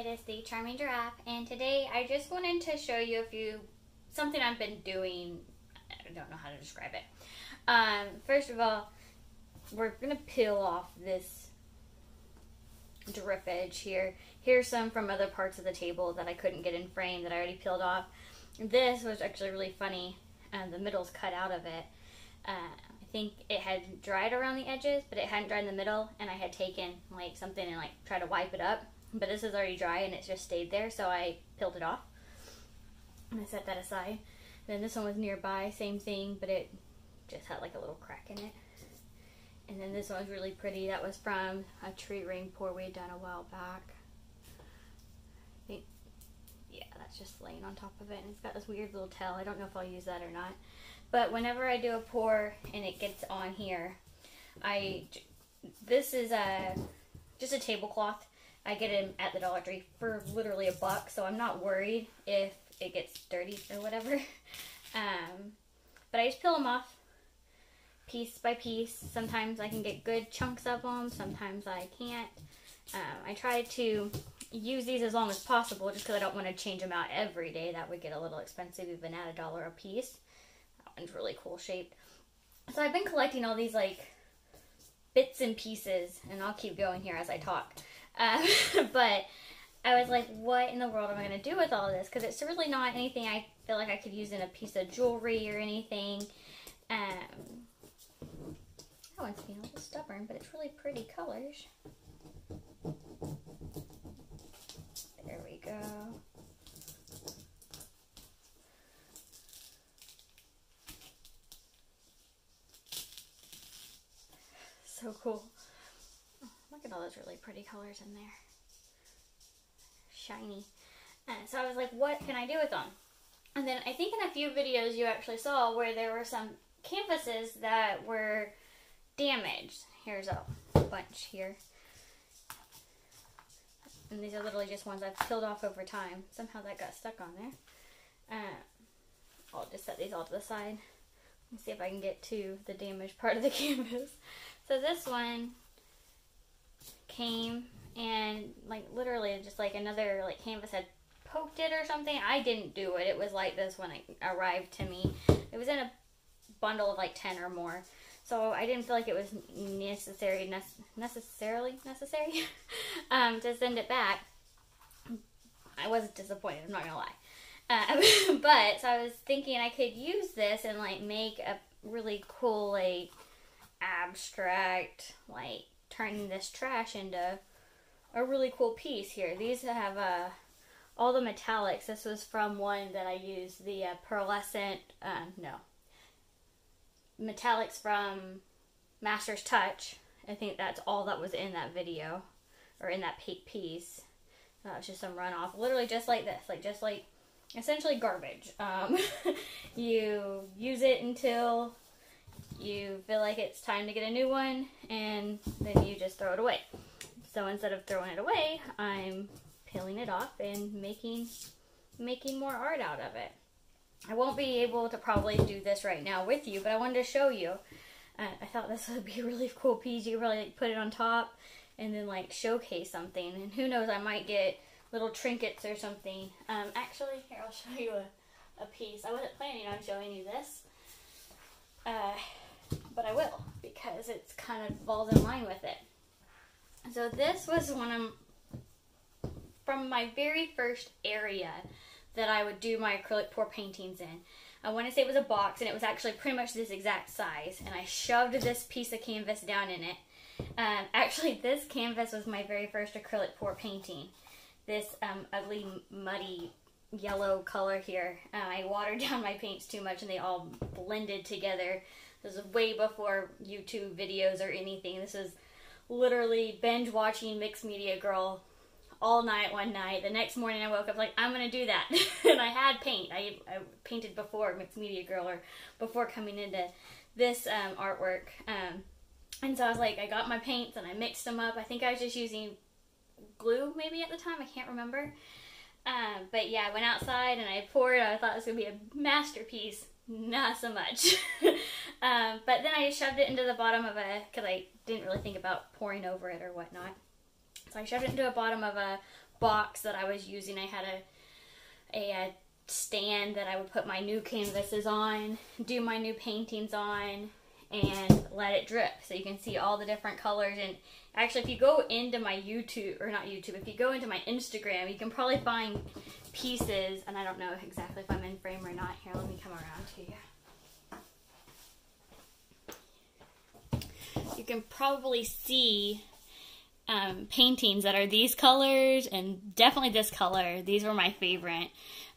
It is the Charming Giraffe, and today I just wanted to show you something I've been doing. I don't know how to describe it. First of all, we're gonna peel off this drippage here. Here's some from other parts of the table that I couldn't get in frame that I already peeled off. This was actually really funny. The middle's cut out of it. I think it had dried around the edges, but it hadn't dried in the middle, and I had taken like something and like tried to wipe it up, but this is already dry and it just stayed there, so I peeled it off and I set that aside. Then this one was nearby, same thing, but it just had like a little crack in it. And then this one was really pretty. That was from a tree ring pour we had done a while back. I think, yeah, that's just laying on top of it, and it's got this weird little tail. I don't know if I'll use that or not. But whenever I do a pour and it gets on here, this is just a tablecloth. I get them at the Dollar Tree for literally $1, so I'm not worried if it gets dirty or whatever. But I just peel them off piece by piece. Sometimes I can get good chunks of them, sometimes I can't. I try to use these as long as possible just because I don't want to change them out every day. That would get a little expensive even at $1 a piece. That one's really cool shaped. So I've been collecting all these like bits and pieces, and I'll keep going here as I talk. But I was like, what in the world am I going to do with all this? Because it's really not anything I feel like I could use in a piece of jewelry or anything. That one's being a little stubborn, but it's really pretty colors. There we go. So cool. Look at all those really pretty colors in there. Shiny. So I was like, what can I do with them? And then I think in a few videos you actually saw where there were some canvases that were damaged. Here's a bunch here. And these are literally just ones I've peeled off over time. Somehow that got stuck on there. I'll just set these all to the side and see if I can get to the damaged part of the canvas. So this one came, and like literally just like another like canvas had poked it or something. I didn't do it. It was like this when it arrived to me. It was in a bundle of like 10 or more, so I didn't feel like it was necessary to send it back. I was disappointed, I'm not gonna lie. But so I was thinking I could use this and like make a really cool like abstract, like turning this trash into a really cool piece here. These have all the metallics. This was from one that I used, the pearlescent, metallics from Master's Touch. I think that's all that was in that video, or in that piece. It was just some runoff, literally just like this, like just like essentially garbage. You use it until you feel like it's time to get a new one, and then you just throw it away. So instead of throwing it away, I'm peeling it off and making more art out of it. I won't be able to probably do this right now with you, but I wanted to show you. I thought this would be a really cool piece. You could probably like, put it on top and then like showcase something. And who knows, I might get little trinkets or something. Actually, here, I'll show you a piece. I wasn't planning on showing you this. But I will, because it's kind of falls in line with it. So this was one from my very first area that I would do my acrylic pour paintings in. I want to say it was a box, and it was actually pretty much this exact size, and I shoved this piece of canvas down in it. Actually, this canvas was my very first acrylic pour painting. This ugly, muddy yellow color here. I watered down my paints too much, and they all blended together. This was way before YouTube videos or anything. This was literally binge watching Mixed Media Girl all night one night. The next morning I woke up like, I'm gonna do that. And I had paint. I painted before Mixed Media Girl, or before coming into this artwork. And so I was like, I got my paints and I mixed them up. I think I was just using glue maybe at the time, I can't remember. But yeah, I went outside and I poured. I thought this was gonna be a masterpiece. Not so much. But then I shoved it into the bottom of because I didn't really think about pouring over it or whatnot. So I shoved it into the bottom of a box that I was using. I had a stand that I would put my new canvases on, do my new paintings on, and let it drip. So you can see all the different colors. And actually, if you go into my YouTube, or not YouTube, if you go into my Instagram, you can probably find pieces. And I don't know exactly if I'm in frame or not. Here, let me come around to you. You can probably see paintings that are these colors and definitely this color. These were my favorite.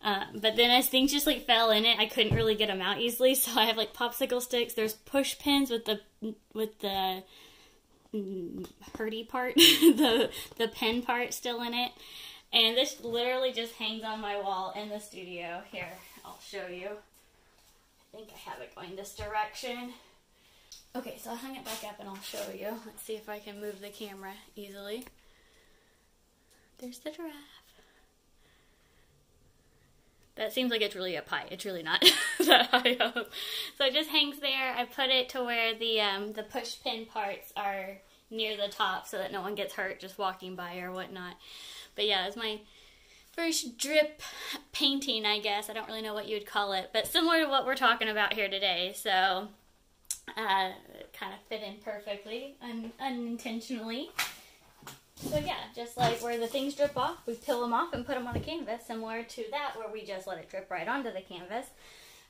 But then as things just like fell in it, I couldn't really get them out easily. So I have like popsicle sticks. There's push pins with the Purdy part, the pen part still in it. And this literally just hangs on my wall in the studio. Here, I'll show you. I think I have it going this direction. Okay, so I hung it back up and I'll show you. Let's see if I can move the camera easily. There's the giraffe. That seems like it's really up high. It's really not that high up. So it just hangs there. I put it to where the push pin parts are near the top so that no one gets hurt just walking by or whatnot. But yeah, it's my first drip painting, I guess. I don't really know what you would call it, but similar to what we're talking about here today. So it kind of fit in perfectly, unintentionally. So yeah, just like where the things drip off, we peel them off and put them on a canvas, similar to that where we just let it drip right onto the canvas.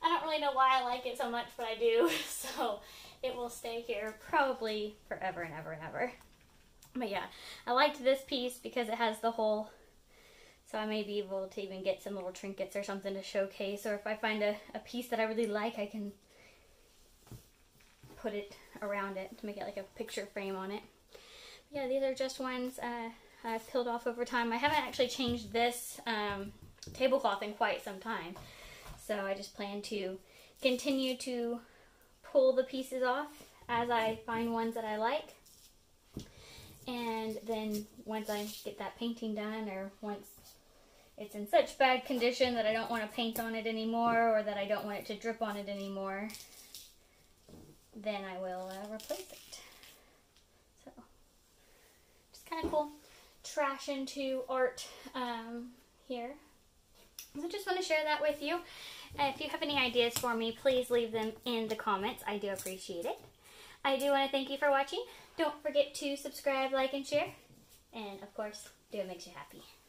I don't really know why I like it so much, but I do, so it will stay here probably forever and ever and ever. But yeah, I liked this piece because it has the whole, so I may be able to even get some little trinkets or something to showcase, or if I find a piece that I really like, I can put it around it to make it like a picture frame on it. But yeah, these are just ones I've peeled off over time. I haven't actually changed this tablecloth in quite some time, so I just plan to continue to pull the pieces off as I find ones that I like, and then once I get that painting done, or once it's in such bad condition that I don't want to paint on it anymore, or that I don't want it to drip on it anymore, then I will replace it. So, just kind of cool. Trash into art here. So just want to share that with you. If you have any ideas for me, please leave them in the comments. I do appreciate it. I do want to thank you for watching. Don't forget to subscribe, like, and share. And, of course, do what makes you happy.